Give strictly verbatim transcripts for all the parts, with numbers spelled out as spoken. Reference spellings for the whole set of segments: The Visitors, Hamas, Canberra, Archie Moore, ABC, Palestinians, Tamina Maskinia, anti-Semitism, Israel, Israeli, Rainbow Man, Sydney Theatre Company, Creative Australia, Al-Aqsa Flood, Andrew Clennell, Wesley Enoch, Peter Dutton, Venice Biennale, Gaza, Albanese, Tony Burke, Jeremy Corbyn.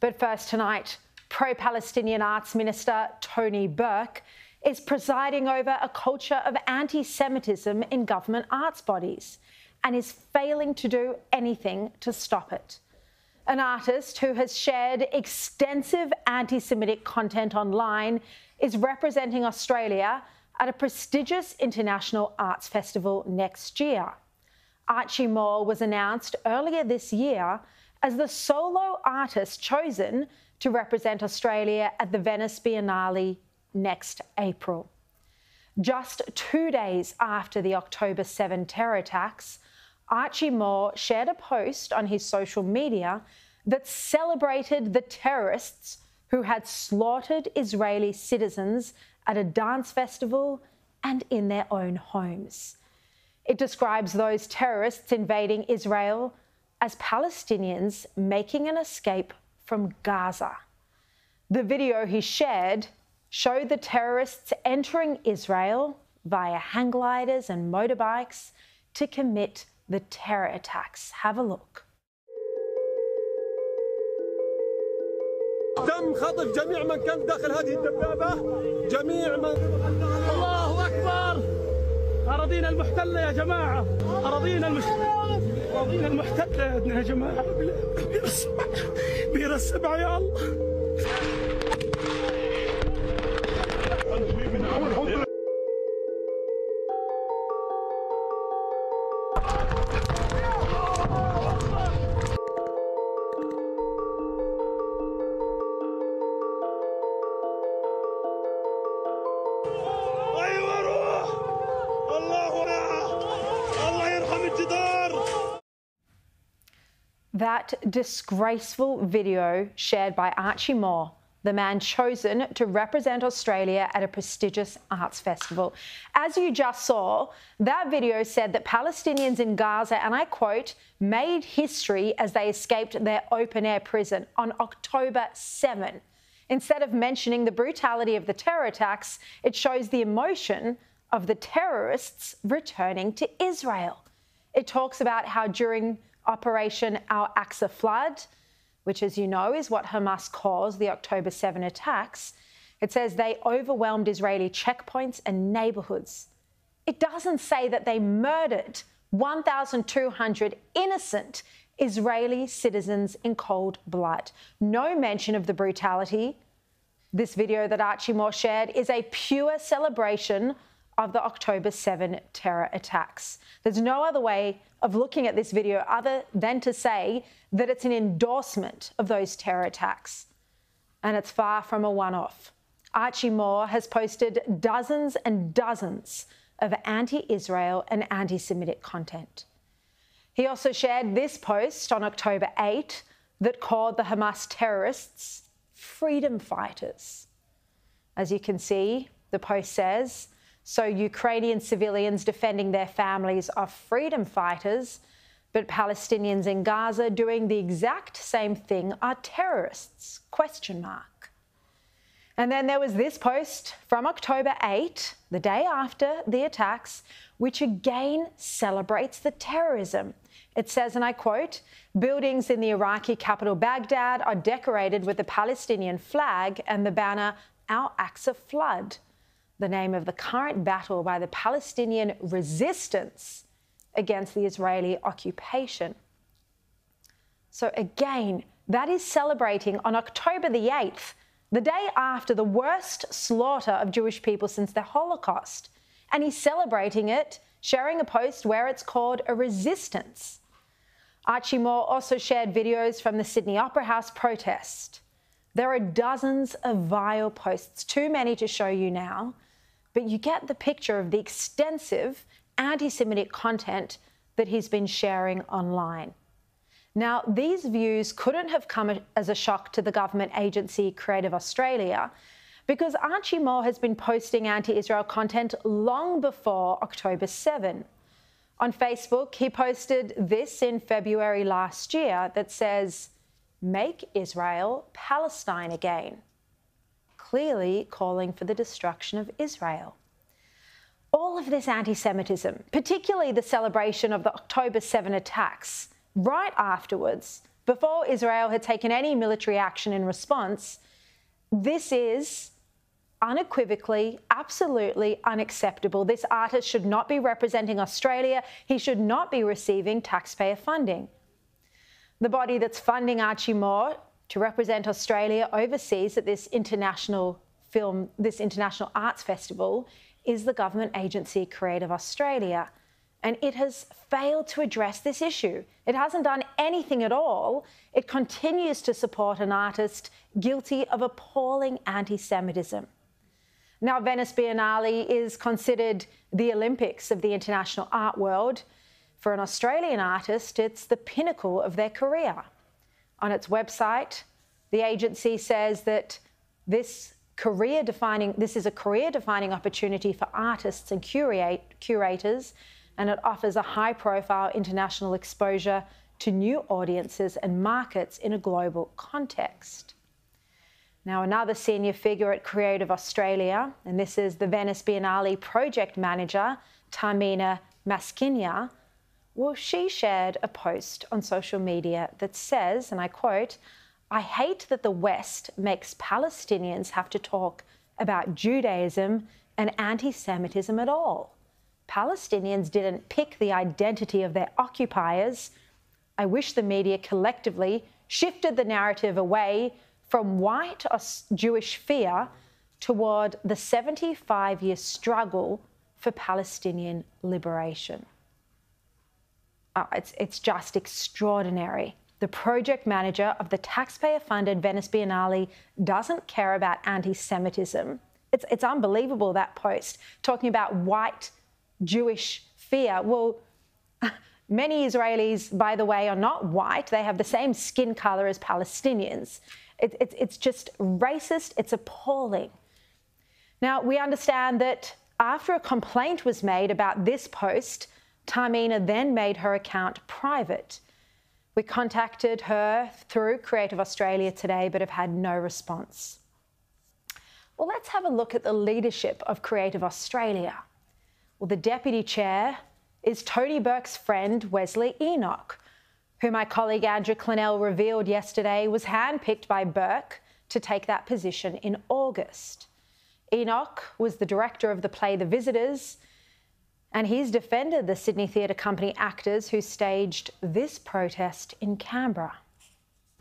But first tonight, pro-Palestinian Arts Minister Tony Burke is presiding over a culture of anti-Semitism in government arts bodies and is failing to do anything to stop it. An artist who has shared extensive anti-Semitic content online is representing Australia at a prestigious international arts festival next year. Archie Moore was announced earlier this year as the solo artist chosen to represent Australia at the Venice Biennale next April. Just two days after the October seventh terror attacks, Archie Moore shared a post on his social media that celebrated the terrorists who had slaughtered Israeli citizens at a dance festival and in their own homes. It describes those terrorists invading Israel as Palestinians making an escape from Gaza. The video he shared showed the terrorists entering Israel via hang gliders and motorbikes to commit the terror attacks. Have a look. تم خطف جميع من كان داخل هذه الدبابة، جميع من. الله أكبر. أراضينا المحتلة يا جماعة، أراضينا المحتلة، أراضينا المحتلة يا جماعة. بير السبع، بير السبع يا الله. That disgraceful video shared by Archie Moore, the man chosen to represent Australia at a prestigious arts festival. As you just saw, that video said that Palestinians in Gaza, and I quote, made history as they escaped their open-air prison on October seventh. Instead of mentioning the brutality of the terror attacks, it shows the emotion of the terrorists returning to Israel. It talks about how during Operation Al-Aqsa Flood, which, as you know, is what Hamas caused the October seventh attacks, it says they overwhelmed Israeli checkpoints and neighbourhoods. It doesn't say that they murdered one thousand two hundred innocent Israeli citizens in cold blood. No mention of the brutality. This video that Archie Moore shared is a pure celebration of the October seventh terror attacks. There's no other way of looking at this video other than to say that it's an endorsement of those terror attacks. And it's far from a one-off. Archie Moore has posted dozens and dozens of anti-Israel and anti-Semitic content. He also shared this post on October eighth that called the Hamas terrorists freedom fighters. As you can see, the post says, so Ukrainian civilians defending their families are freedom fighters, but Palestinians in Gaza doing the exact same thing are terrorists, question mark. And then there was this post from October eighth, the day after the attacks, which again celebrates the terrorism. It says, and I quote, buildings in the Iraqi capital Baghdad are decorated with the Palestinian flag and the banner Al-Aqsa Flood, the name of the current battle by the Palestinian resistance against the Israeli occupation. So again, that is celebrating on October the eighth, the day after the worst slaughter of Jewish people since the Holocaust. And he's celebrating it, sharing a post where it's called a resistance. Archie Moore also shared videos from the Sydney Opera House protest. There are dozens of vile posts, too many to show you now, but you get the picture of the extensive anti-Semitic content that he's been sharing online. Now, these views couldn't have come as a shock to the government agency Creative Australia because Archie Moore has been posting anti-Israel content long before October seventh. On Facebook, he posted this in February last year that says, make Israel Palestine again, clearly calling for the destruction of Israel. All of this anti-Semitism, particularly the celebration of the October seventh attacks, right afterwards, before Israel had taken any military action in response, this is unequivocally, absolutely unacceptable. This artist should not be representing Australia. He should not be receiving taxpayer funding. The body that's funding Archie Moore to represent Australia overseas at this international film, this international arts festival, is the government agency Creative Australia. And it has failed to address this issue. It hasn't done anything at all. It continues to support an artist guilty of appalling anti-Semitism. Now, Venice Biennale is considered the Olympics of the international art world. For an Australian artist, it's the pinnacle of their career. On its website, the agency says that this career-defining, this is a career-defining opportunity for artists and curate, curators, and it offers a high-profile international exposure to new audiences and markets in a global context. Now, another senior figure at Creative Australia, and this is the Venice Biennale project manager, Tamina Maskinia, well, she shared a post on social media that says, and I quote, "I hate that the West makes Palestinians have to talk about Judaism and anti-Semitism at all. Palestinians didn't pick the identity of their occupiers. I wish the media collectively shifted the narrative away from white or Jewish fear toward the seventy-five-year struggle for Palestinian liberation." Oh, it's, it's just extraordinary. The project manager of the taxpayer-funded Venice Biennale doesn't care about anti-Semitism. It's, it's unbelievable, that post, talking about white Jewish fear. Well, many Israelis, by the way, are not white. They have the same skin colour as Palestinians. It, it, it's just racist. It's appalling. Now, we understand that after a complaint was made about this post, Tamina then made her account private. We contacted her through Creative Australia today, but have had no response. Well, let's have a look at the leadership of Creative Australia. Well, the deputy chair is Tony Burke's friend, Wesley Enoch, who my colleague Andrew Clennell revealed yesterday was handpicked by Burke to take that position in August. Enoch was the director of the play The Visitors, and he's defended the Sydney Theatre Company actors who staged this protest in Canberra.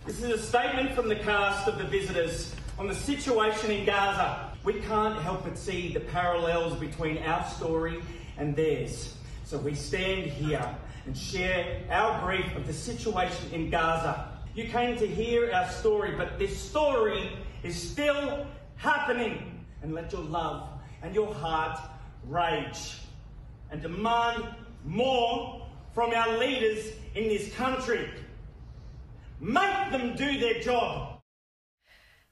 "This is a statement from the cast of The Visitors on the situation in Gaza. We can't help but see the parallels between our story and theirs. So we stand here and share our grief of the situation in Gaza. You came to hear our story, but this story is still happening. And let your love and your heart rage and demand more from our leaders in this country. Make them do their job."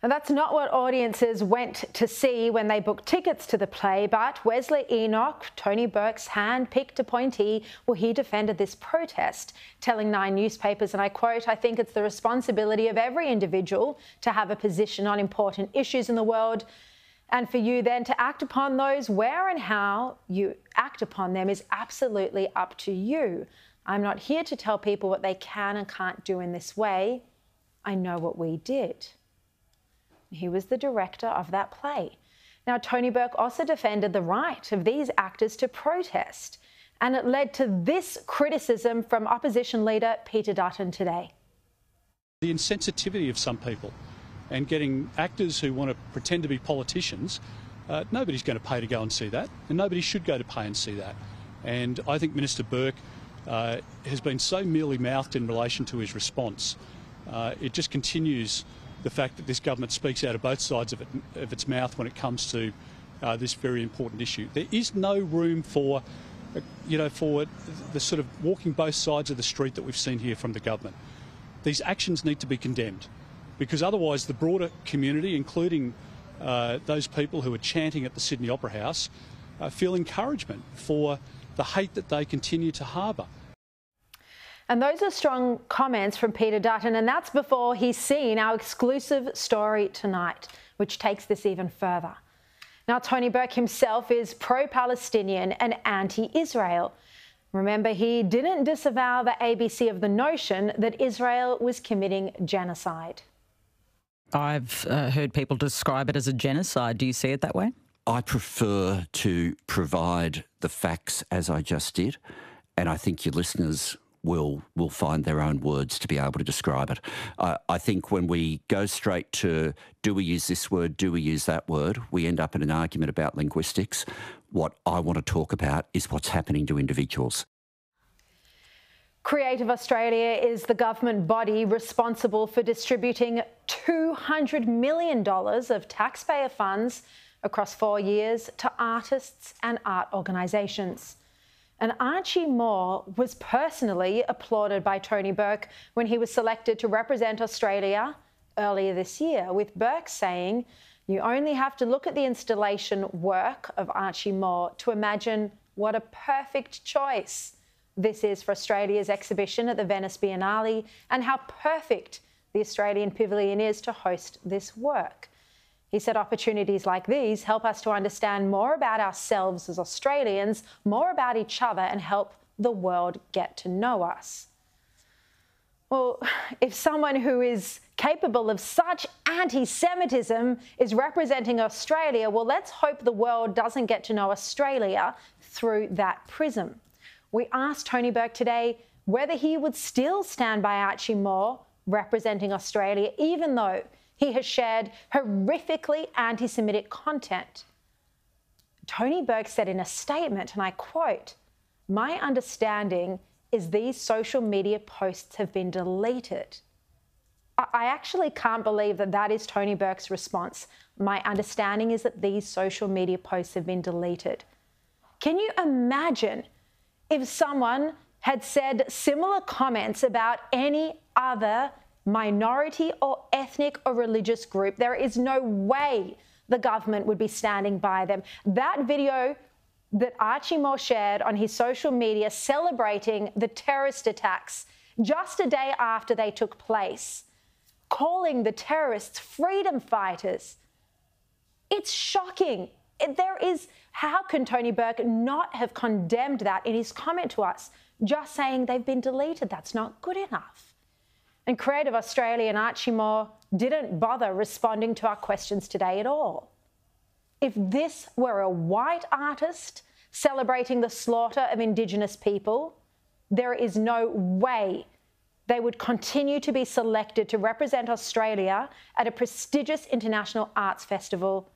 And that's not what audiences went to see when they booked tickets to the play, but Wesley Enoch, Tony Burke's hand-picked appointee, well, he defended this protest, telling Nine newspapers, and I quote, "I think it's the responsibility of every individual to have a position on important issues in the world, and for you then to act upon those. Where and how you act upon them is absolutely up to you. I'm not here to tell people what they can and can't do in this way. I know what we did." He was the director of that play. Now, Tony Burke also defended the right of these actors to protest, and it led to this criticism from opposition leader Peter Dutton today. "The insensitivity of some people and getting actors who want to pretend to be politicians, uh, nobody's going to pay to go and see that, and nobody should go to pay and see that. And I think Minister Burke uh, has been so mealy-mouthed in relation to his response. Uh, it just continues the fact that this government speaks out of both sides of, it, of its mouth when it comes to uh, this very important issue. There is no room for, uh, you know, for the sort of walking both sides of the street that we've seen here from the government. These actions need to be condemned, because otherwise the broader community, including uh, those people who are chanting at the Sydney Opera House, uh, feel encouragement for the hate that they continue to harbour." And those are strong comments from Peter Dutton, and that's before he's seen our exclusive story tonight, which takes this even further. Now, Tony Burke himself is pro-Palestinian and anti-Israel. Remember, he didn't disavow the A B C of the notion that Israel was committing genocide. I've uh, heard people describe it as a genocide. Do you see it that way? I prefer to provide the facts as I just did, and I think your listeners will will find their own words to be able to describe it. I, I think when we go straight to do we use this word, do we use that word, we end up in an argument about linguistics. What I want to talk about is what's happening to individuals. Creative Australia is the government body responsible for distributing two hundred million dollars of taxpayer funds across four years to artists and art organisations. And Archie Moore was personally applauded by Tony Burke when he was selected to represent Australia earlier this year, with Burke saying, "You only have to look at the installation work of Archie Moore to imagine what a perfect choice this is for Australia's exhibition at the Venice Biennale and how perfect the Australian Pavilion is to host this work." He said opportunities like these help us to understand more about ourselves as Australians, more about each other, and help the world get to know us. Well, if someone who is capable of such anti-Semitism is representing Australia, well, let's hope the world doesn't get to know Australia through that prism. We asked Tony Burke today whether he would still stand by Archie Moore representing Australia, even though he has shared horrifically anti-Semitic content. Tony Burke said in a statement, and I quote, "My understanding is these social media posts have been deleted." I actually can't believe that that is Tony Burke's response. My understanding is that these social media posts have been deleted. Can you imagine if someone had said similar comments about any other minority or ethnic or religious group? There is no way the government would be standing by them. That video that Archie Moore shared on his social media celebrating the terrorist attacks just a day after they took place, calling the terrorists freedom fighters, it's shocking. There is, how can Tony Burke not have condemned that in his comment to us? Just saying they've been deleted, that's not good enough. And Creative Australia and Archie Moore didn't bother responding to our questions today at all. If this were a white artist celebrating the slaughter of Indigenous people, there is no way they would continue to be selected to represent Australia at a prestigious international arts festival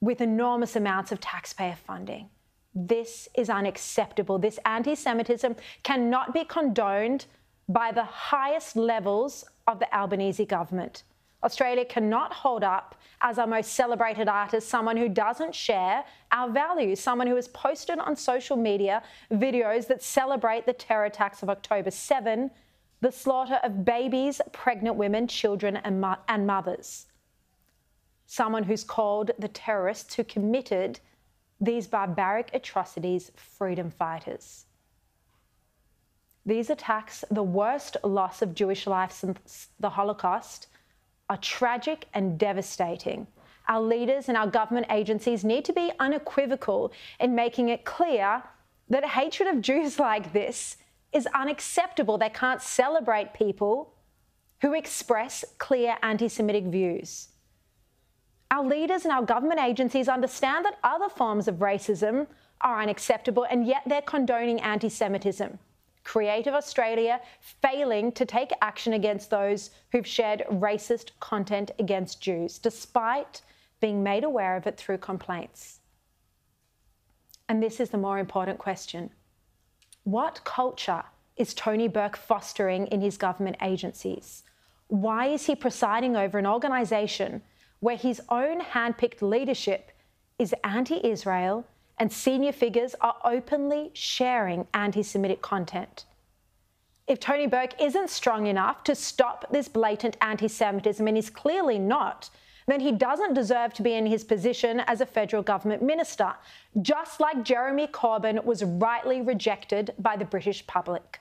with enormous amounts of taxpayer funding. This is unacceptable. This anti-Semitism cannot be condoned by the highest levels of the Albanese government. Australia cannot hold up as our most celebrated artist someone who doesn't share our values, someone who has posted on social media videos that celebrate the terror attacks of October seventh, the slaughter of babies, pregnant women, children and, mo and mothers. Someone who's called the terrorists who committed these barbaric atrocities freedom fighters. These attacks, the worst loss of Jewish life since the Holocaust, are tragic and devastating. Our leaders and our government agencies need to be unequivocal in making it clear that hatred of Jews like this is unacceptable. They can't celebrate people who express clear anti-Semitic views. Our leaders and our government agencies understand that other forms of racism are unacceptable, and yet they're condoning anti-Semitism. Creative Australia failing to take action against those who've shared racist content against Jews, despite being made aware of it through complaints. And this is the more important question. What culture is Tony Burke fostering in his government agencies? Why is he presiding over an organisation where his own hand-picked leadership is anti-Israel and senior figures are openly sharing anti-Semitic content? If Tony Burke isn't strong enough to stop this blatant anti-Semitism, and he's clearly not, then he doesn't deserve to be in his position as a federal government minister, just like Jeremy Corbyn was rightly rejected by the British public.